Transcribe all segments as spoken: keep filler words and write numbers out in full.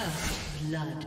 First blood.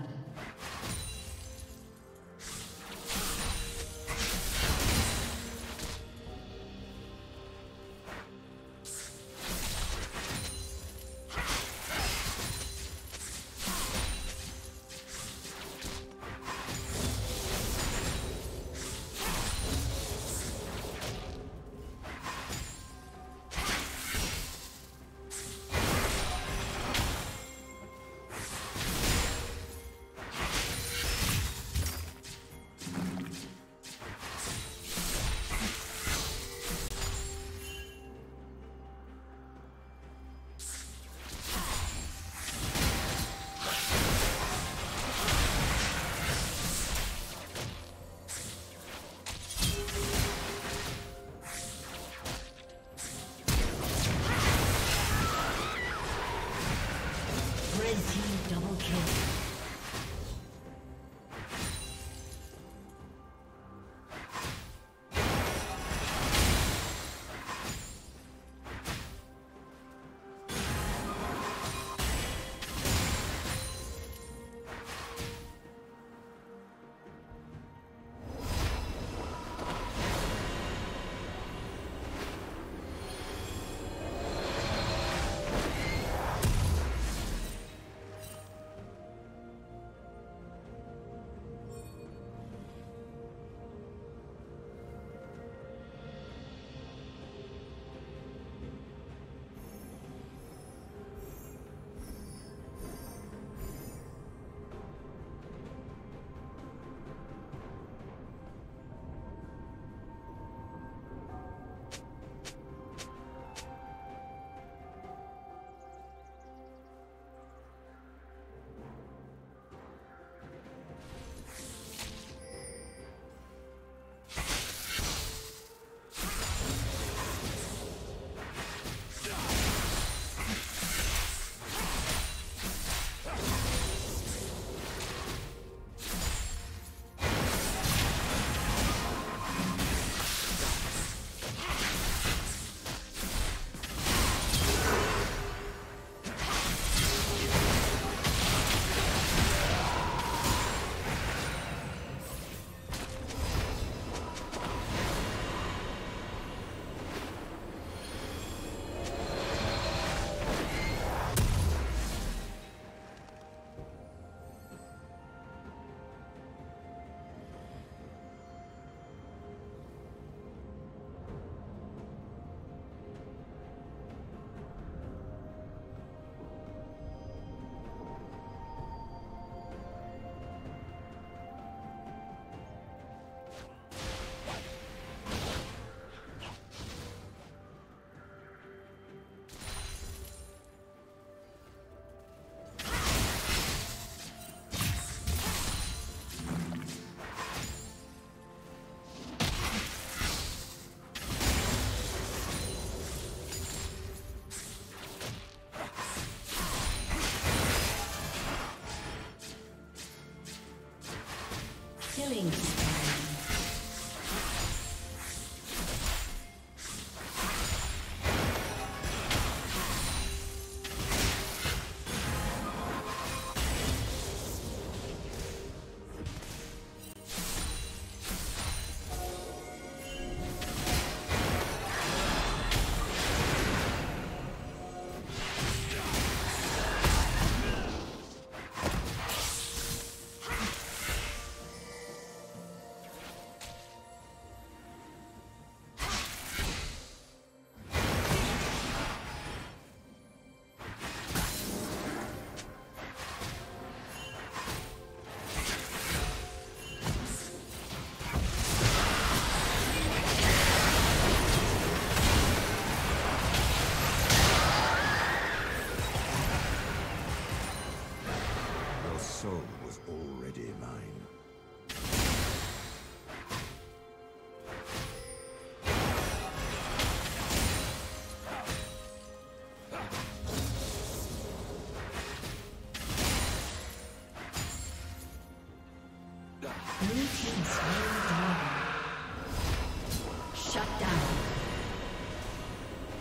Killing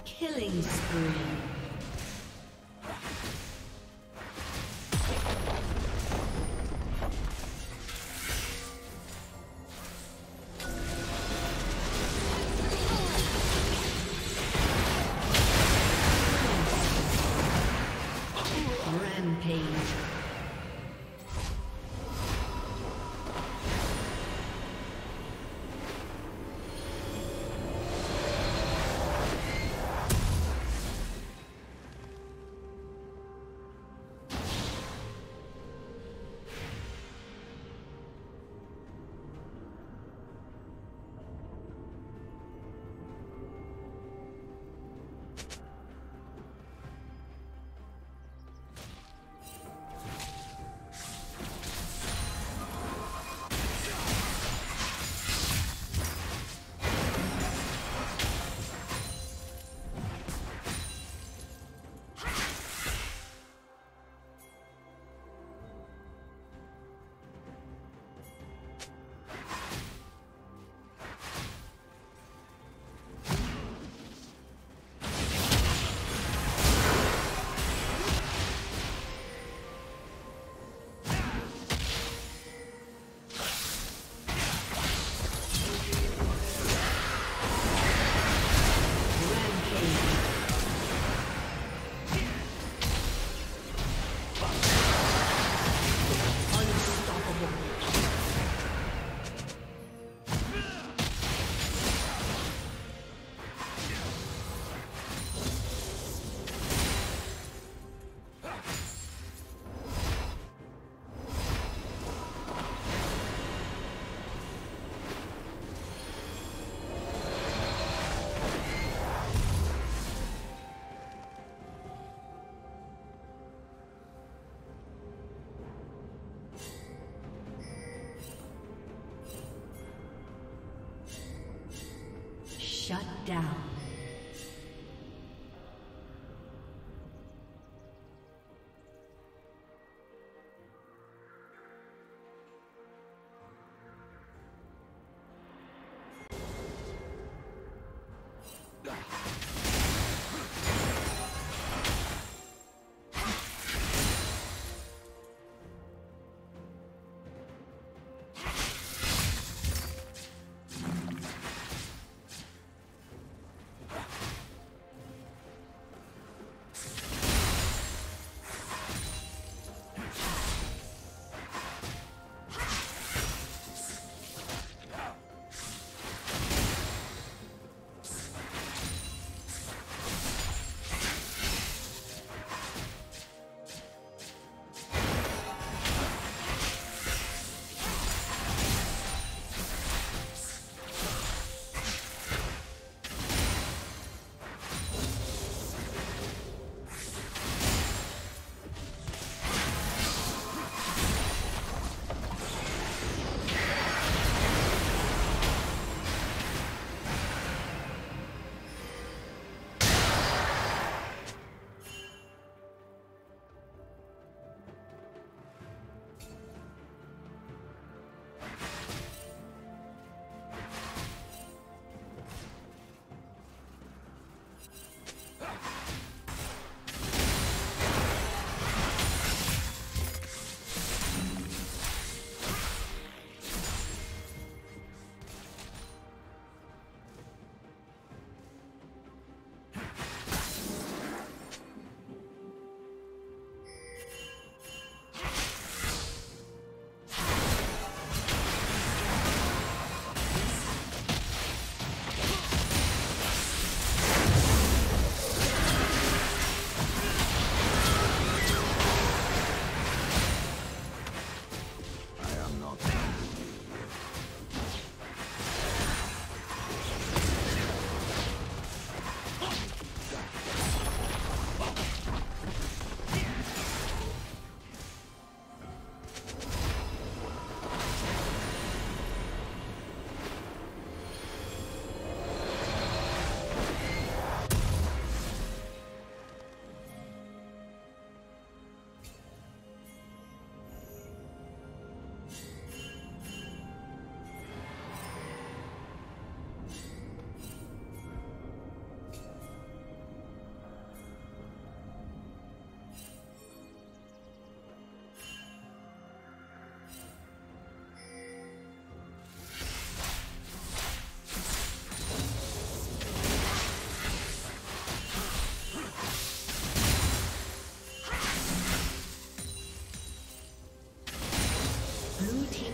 killing spree. Shut down.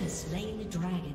Slain the dragon.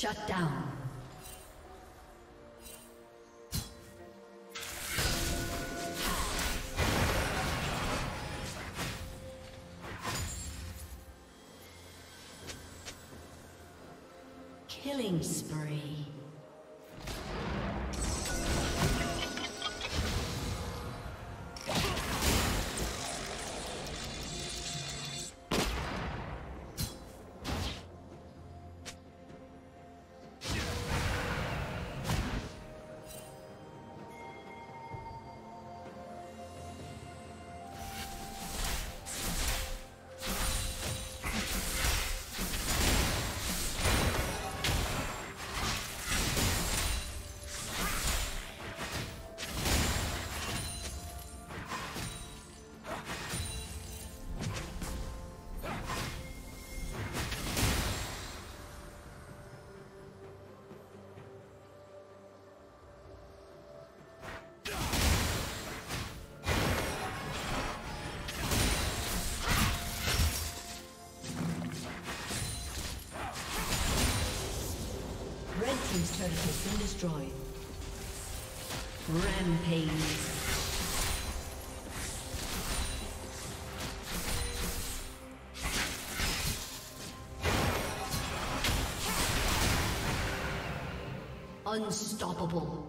Shut down. Killing spree. His turret has been destroyed. Rampage. Unstoppable.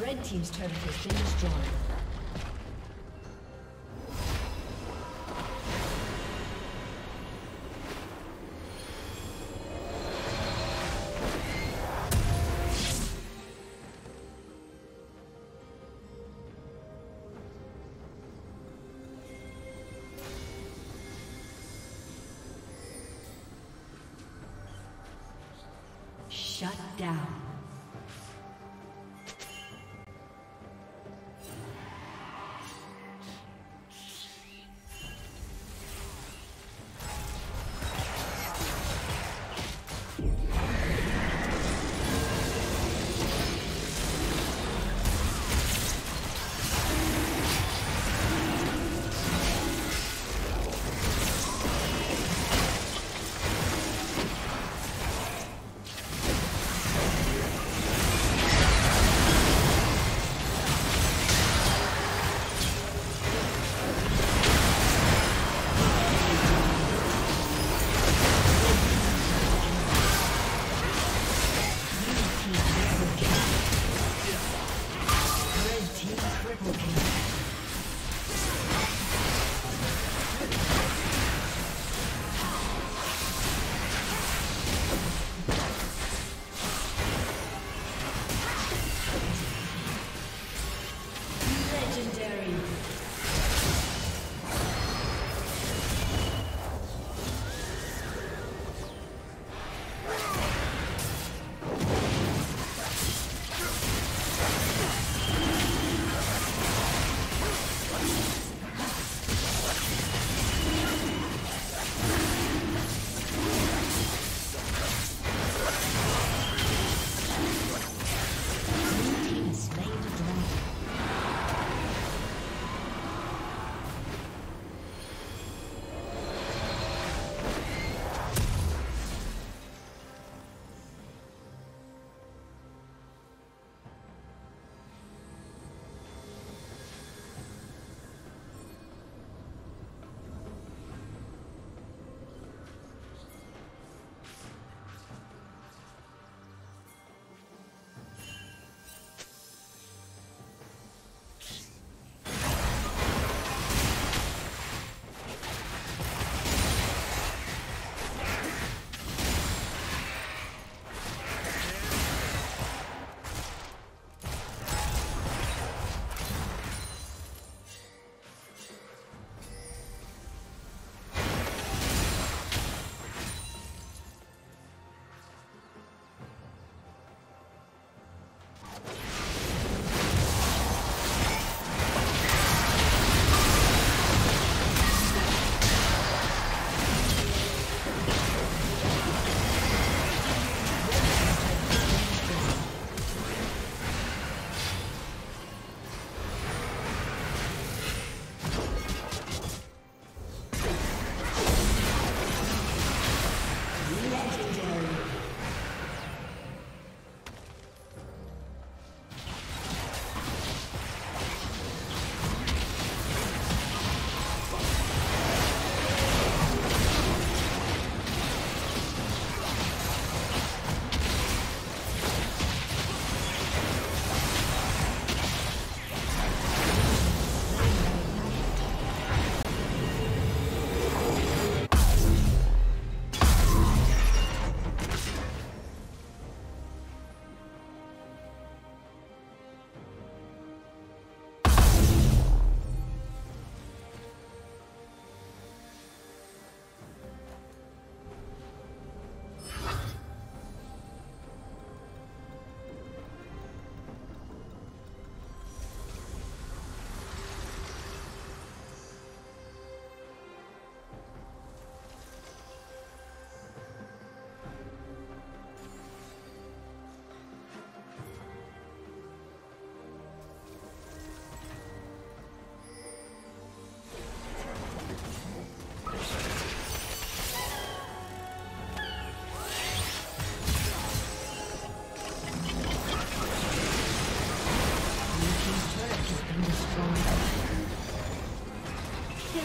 Red team's turret has been destroyed.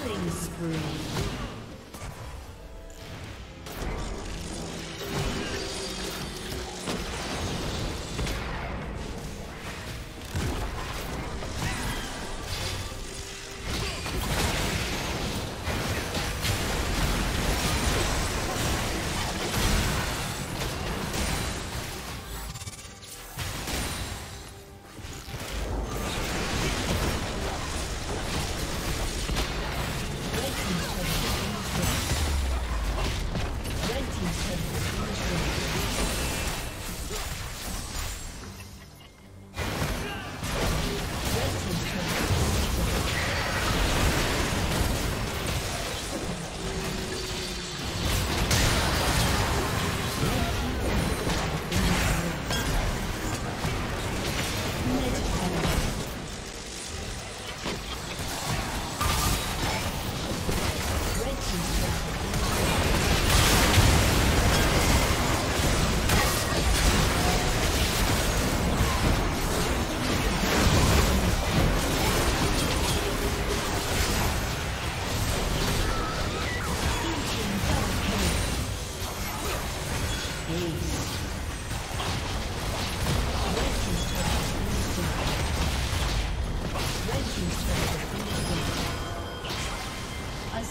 Killing spree.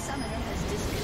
Summoner has disconnected.